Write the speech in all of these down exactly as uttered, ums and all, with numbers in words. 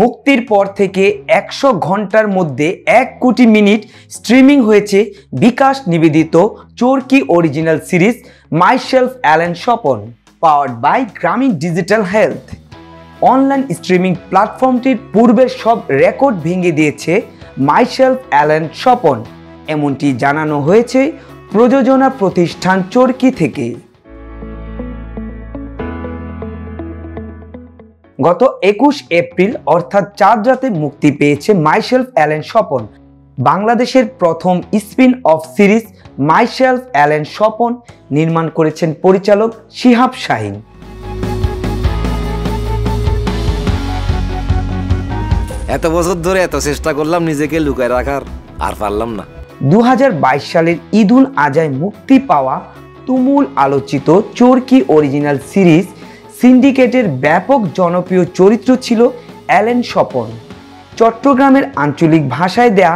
মুক্তির পর থেকে একশো ঘন্টার মধ্যে এক কোটি মিনিট স্ট্রিমিং হয়েছে বিকাশ নিবেদিত Chorki original series myself Allen Swapan, powered by Grameen digital health. Online streaming প্ল্যাটফর্মটির পূর্বের সব রেকর্ড ভেঙে দিয়েছে মাইসেলফ অ্যালেন স্বপন, এমনটি জানানো হয়েছে প্রযোজনা প্রতিষ্ঠান চরকি থেকে। গত একুশ এপ্রিল অর্থাৎ চার রাতে মুক্তি পেয়েছে মাইসেলফ অ্যালেন স্বপন, বাংলাদেশের প্রথম spin off series. Myself Allen Swapan নির্মাণ করেছেন পরিচালক সিহাব শাহিন। এত বছর ধরে এত চেষ্টা করলাম নিজেকে লুকায় রাখার, আর পারলাম না। দু হাজার বাইশ সালের ঈদুল আজায় মুক্তি পাওয়া তুমুল আলোচিত চরকি অরিজিনাল সিরিজ সিন্ডিকেটের ব্যাপক জনপ্রিয় চরিত্র ছিল অ্যালেন স্বপন। চট্টগ্রামের আঞ্চলিক ভাষায় দেয়া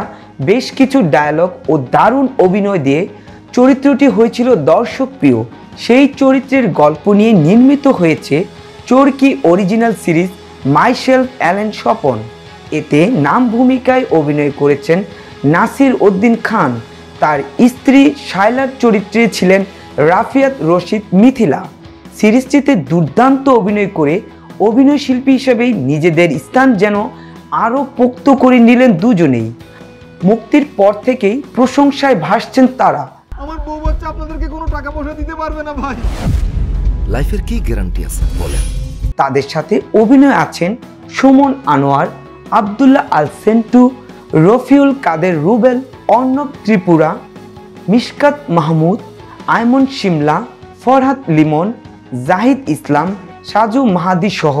বেশ কিছু ডায়ালগ ও দারুণ অভিনয় দিয়ে চরিত্রটি হয়েছিল দর্শকপ্রিয়। সেই চরিত্রের গল্প নিয়ে নির্মিত হয়েছে Chorki original series myself Allen Swapan. এতে নাম ভূমিকায় অভিনয় করেছেন নাসির উদ্দিন খান। তার স্ত্রী শায়লার চরিত্রে ছিলেন রাফিয়াত রশিদ মিথিলা। সিরিজটিতে দুর্দান্ত অভিনয় করে অভিনয় শিল্পী হিসেবেই নিজেদের স্থান যেন আরও পোক্ত করে নিলেন দুজনেই। মুক্তির পর থেকেই প্রশংসায় ভাসছেন তারা। আমার বউ বাচ্চা আপনাদেরকে কোনো টাকা পয়সা দিতে পারবে না ভাই, লাইফের কি গ্যারান্টি আছে বলেন। তাদের সাথে অভিনয় আছেন সুমন আনোয়ার, আব্দুল্লাহ আল সেন্টু, রফিউল কাদের রুবেল, অর্ণব ত্রিপুরা, মিশকাত মাহমুদ, আইমন শিমলা, ফরহাদ লিমন, জাহিদ ইসলাম, সাজু মাহাদি সহ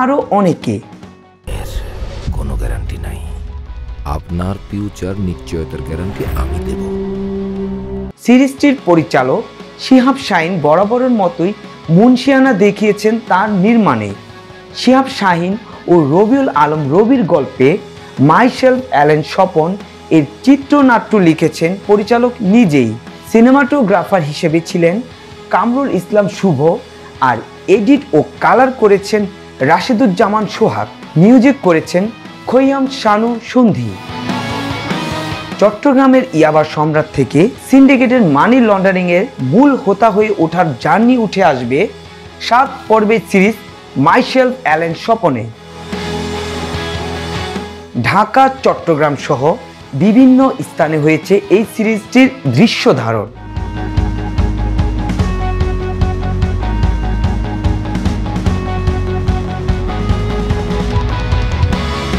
আরও অনেকে। কোনো গ্যারান্টি নাই, আপনার ফিউচার নিশ্চয়তার গ্যারান্টি আমি দেব। সিরিজটির পরিচালক সিহাব শাহিন বরাবরের মতোই মুনশিয়ানা দেখিয়েছেন তার নির্মাণে। সিহাব শাহিন ও রবিউল আলম রবির গল্পে মাইসেলফ অ্যালেন স্বপন এর চিত্রনাট্য লিখেছেন পরিচালক নিজেই। সিনেমাটোগ্রাফার হিসেবে ছিলেন কামরুল ইসলাম শুভ, আর এডিট ও কালার করেছেন রাশেদুজ্জামান সোহাগ। মিউজিক করেছেন খৈয়াম শানু সন্ধি। চট্টগ্রামের ইয়াবা সম্রাট থেকে সিন্ডিকেটের মানি লন্ডারিংয়ের মূল হোতা হয়ে ওঠার জার্নি উঠে আসবে সাত পর্বের সিরিজ মাইসেলফ অ্যালেন স্বপনে। ঢাকা, চট্টগ্রাম সহ বিভিন্ন স্থানে হয়েছে এই সিরিজটির দৃশ্য ধারণ।